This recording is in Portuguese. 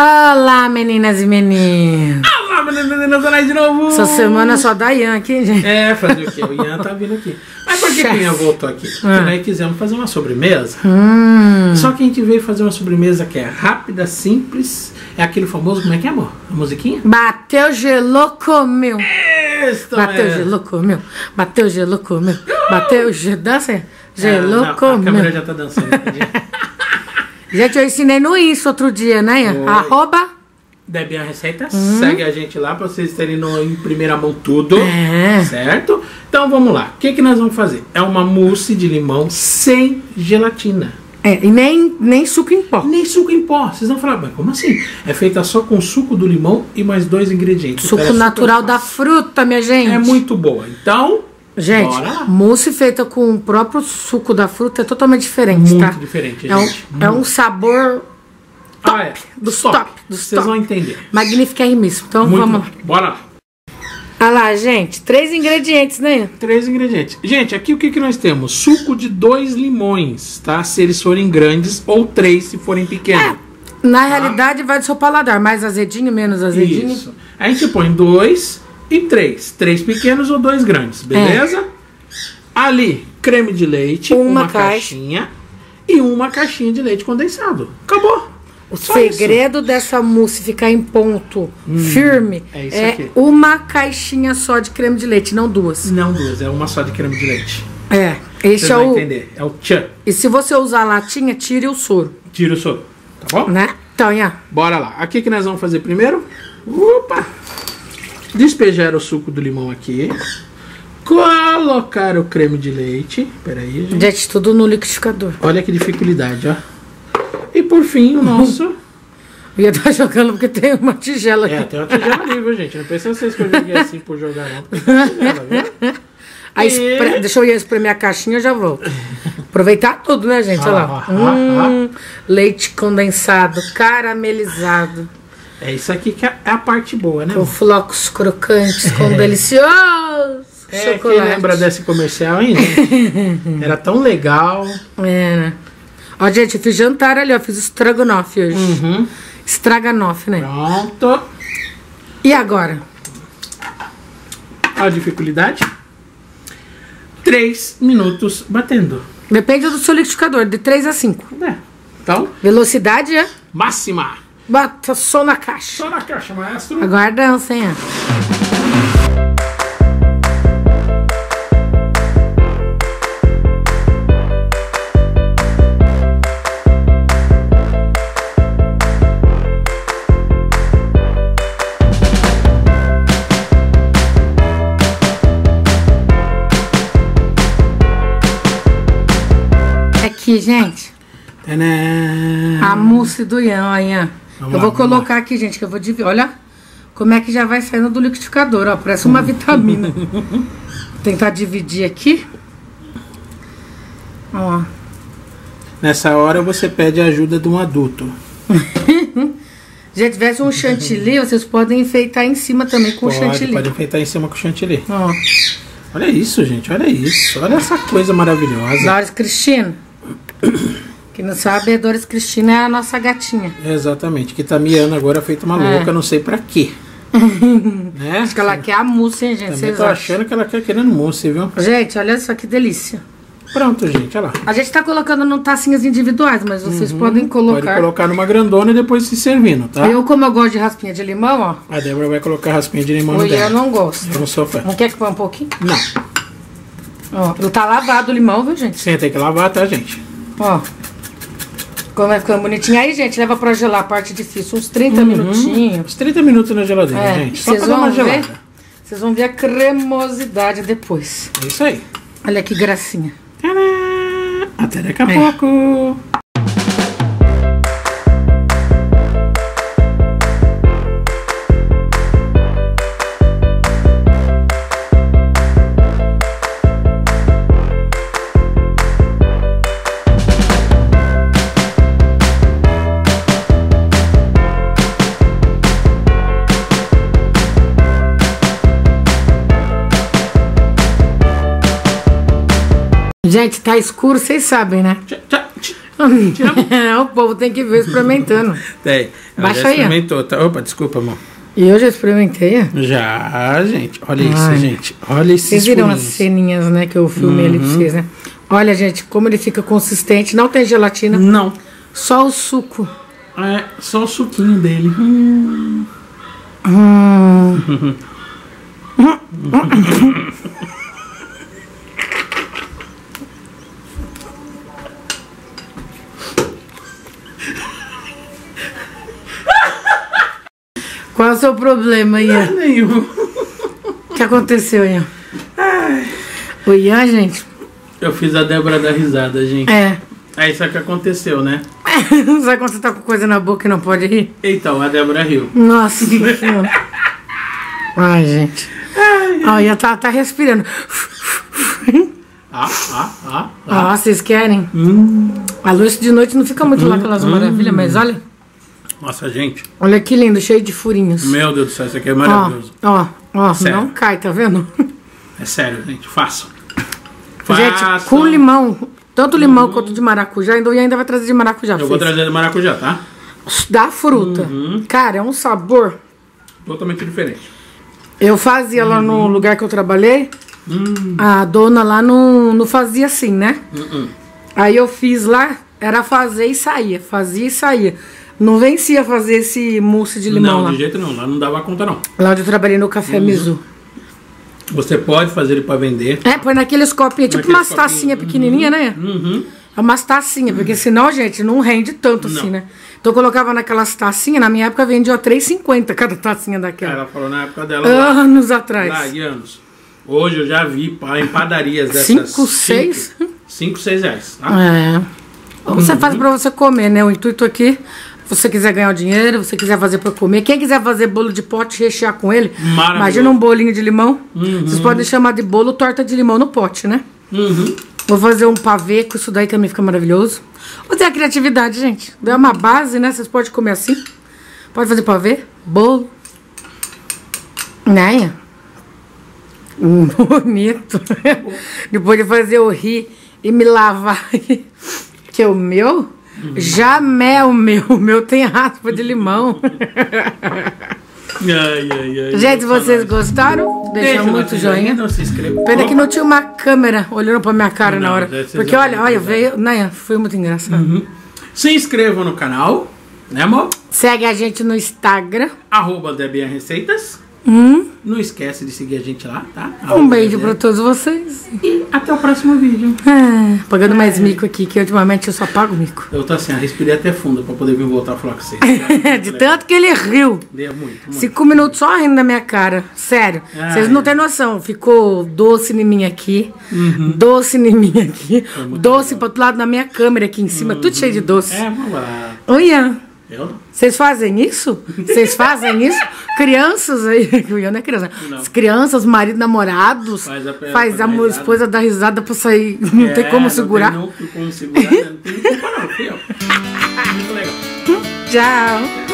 Olá, meninas e meninos! Olá, meninas e meninas, olá de novo! Essa semana só dá Ian aqui, gente. É, fazer o quê? O Ian tá vindo aqui. Mas por que o Ian voltou aqui? Porque nós quisemos fazer uma sobremesa. Só que a gente veio fazer uma sobremesa que é rápida, simples. É aquele famoso, como é que é, amor? A musiquinha? Bateu, gelou, comeu. Isso, bateu, é. Gelou, comeu. Bateu, gelou, comeu. Bateu, dança, gelou, comeu. A câmera já tá dançando. Gente, eu ensinei no Insta outro dia, né, Ian? @ Debyian Receitas. Segue a gente lá pra vocês terem em primeira mão tudo. É. Certo? Então vamos lá. O que, que nós vamos fazer? É uma mousse de limão sem gelatina. É, e nem suco em pó. Nem suco em pó. Vocês vão falar, mas como assim? É feita só com suco do limão e mais 2 ingredientes. Suco natural da fruta, minha gente. É muito boa. Então... Gente, mousse feita com o próprio suco da fruta é totalmente diferente, tá? Muito diferente, gente. É um sabor top, top. Vocês vão entender. Magnífico, é isso. Então vamos lá. Bora lá. Olha lá, gente. 3 ingredientes, né? 3 ingredientes. Gente, aqui o que, que nós temos? Suco de 2 limões, tá? Se eles forem grandes, ou 3 se forem pequenos. É, na realidade vai do seu paladar. Mais azedinho, menos azedinho. Isso. Aí a gente põe 2... E 3 pequenos ou 2 grandes, beleza? É. Ali, creme de leite, uma caixinha e uma caixinha de leite condensado. Acabou. O só segredo isso. Dessa mousse ficar em ponto firme é uma caixinha só de creme de leite, não 2. Não 2, é uma só de creme de leite. É, esse é o... entender, é o tchan. E se você usar a latinha, tire o soro. Tira o soro, tá bom? Né? Então, bora lá. Aqui que nós vamos fazer primeiro. Opa! Despejar o suco do limão aqui. Colocar o creme de leite. Peraí, gente. Gente, tudo no liquidificador. Olha que dificuldade, ó. E por fim, o nosso... Eu ia estar jogando porque tem uma tigela aqui. É, tem uma tigela ali, viu, gente? Não pensa vocês que eu joguei assim por jogar, não. Tem tigela, viu? Aí, deixa eu ir espremer a caixinha, eu já volto. Aproveitar tudo, né, gente? Olha lá. Leite condensado, caramelizado. É isso aqui que é a parte boa, né? Com flocos crocantes, com delicioso chocolate. Quem lembra desse comercial ainda? Era tão legal. É, né? Ó, gente, eu fiz jantar ali, ó. Fiz estrogonofe hoje. Estraganofe, né? Pronto. E agora? Olha a dificuldade. 3 minutos batendo. Depende do seu liquidificador, de 3 a 5. É. Então... Velocidade é... Máxima. Bota só na caixa. Só na caixa, maestro. Aguarda, dança, hein? Aqui, gente. Tadã. A mousse do Ian, Ian. Vamos eu vou colocar aqui, gente, que eu vou dividir. Olha como é que já vai saindo do liquidificador, ó. Parece uma vitamina. Vou tentar dividir aqui. Ó. Nessa hora você pede a ajuda de um adulto. Se tivesse um chantilly, vocês podem enfeitar em cima também com chantilly. Pode enfeitar em cima com chantilly. Ó. Olha isso, gente. Olha isso. Olha essa coisa maravilhosa. Laura Cristina. Quem não sabe, a Laura Cristina é a nossa gatinha. Exatamente, que tá miando agora, feito uma louca, não sei pra quê. Né? Acho que ela quer a mousse, hein, gente? Também tô achando que ela quer querendo mousse, viu? Gente, olha só que delícia. Pronto, gente, olha lá. A gente tá colocando em tacinhas individuais, mas vocês podem colocar... Pode colocar numa grandona e depois se servindo, tá? Eu, como eu gosto de raspinha de limão, ó... A Débora vai colocar raspinha de limão no dela. Eu não gosto. Eu não sou fã. Não quer que põe um pouquinho? Não. Ó, não tá lavado o limão, viu, gente? Sim, tem que lavar, tá, gente? Ó... Como vai ficando bonitinho. Aí, gente, leva pra gelar a parte difícil. Uns 30 minutinhos. Uns 30 minutos na geladeira, gente. Só pra dar uma gelada. Vocês vão ver a cremosidade depois. É isso aí. Olha que gracinha. Tcharam! Até daqui a pouco. Gente, tá escuro, vocês sabem, né? O povo tem que ver experimentando. Tem. Baixa aí. Experimentou, tá? Opa, desculpa, amor. E eu já experimentei? Já, gente. Olha isso, gente. Olha esses. Vocês viram as ceninhas, né, que eu filmei ali pra vocês, né? Olha, gente, como ele fica consistente. Não tem gelatina. Não. Só o suco. É, só o suquinho dele. Qual é o seu problema, Ian? Não, nenhum. O que aconteceu, Ian? Ai. O Ian, gente... Eu fiz a Débora dar risada, gente. É. É isso que aconteceu, né? É. Sabe quando você tá com coisa na boca e não pode rir? Então, a Débora riu. Nossa, que ai, gente. Ai, ó, o Ian tá respirando. Ah, vocês querem? A luz de noite não fica muito lá aquelas maravilhas, mas olha... Nossa, gente. Olha que lindo, cheio de furinhos. Meu Deus do céu, isso aqui é maravilhoso. Ó, ó, sério. Não cai, tá vendo? É sério, gente, façam. Gente, com limão. Tanto limão quanto de maracujá. E ainda vai trazer de maracujá. Eu vou trazer de maracujá, tá? Da fruta. Cara, é um sabor totalmente diferente. Eu fazia lá no lugar que eu trabalhei. A dona lá não fazia assim, né? Aí eu fiz lá, era fazer e saía. Fazia e saía. Não vencia fazer esse mousse de limão lá. Não, de jeito nenhum. Lá não dava conta, não. Lá onde eu trabalhei no Café Mizu. Você pode fazer ele pra vender. É, põe naqueles copinhos. Tipo umas tacinhas pequenininhas, né? É umas tacinhas. Porque senão, gente, não rende tanto assim, né? Então eu colocava naquelas tacinhas. Na minha época vendia R$3,50 cada tacinha daquela. Ela falou na época dela. Anos lá, atrás. Lá, e anos. Hoje eu já vi em padarias dessas. 5, 6? 5, 6 reais. Tá? É. Você faz pra você comer, né? O intuito aqui... Se você quiser ganhar o dinheiro, se você quiser fazer para comer. Quem quiser fazer bolo de pote, rechear com ele. Imagina um bolinho de limão. Vocês podem chamar de bolo torta de limão no pote, né? Vou fazer um pavê, com isso daí também fica maravilhoso. Vou ter a criatividade, gente. Deu uma base, né? Vocês podem comer assim. Pode fazer pavê, bolo. Né? Bonito. Depois de fazer eu rir e me lavar. Que é o meu... Jamé o meu tem raspa de limão. Gente, vocês gostaram? Deixa muito joinha. Não se inscreva. Pena que não tinha uma câmera olhando pra minha cara na hora. Porque olha, veio. Né, foi muito engraçado. Se inscrevam no canal, né, amor? Segue a gente no Instagram. @Debyreceitas. Não esquece de seguir a gente lá, tá? Um beijo pra todos vocês. E até o próximo vídeo. É, pagando mais mico aqui, que ultimamente eu só pago mico. Eu tô assim, respirei até fundo pra poder vir voltar a falar com vocês. De tanto que ele riu. Deu muito, muito. 5 minutos só rindo na minha cara. Sério. Vocês não têm noção. Ficou doce em mim aqui. Doce em mim aqui. Doce pro outro lado na minha câmera aqui em cima. Tudo cheio de doce. É, vamos lá. Olha. Vocês fazem isso? Vocês fazem isso? Crianças aí, eu não é criança. Não. Crianças, marido, namorados, faz a esposa dar risada pra sair. Não tem como segurar. Não tem como segurar, não tem como parar. Muito legal. Tchau.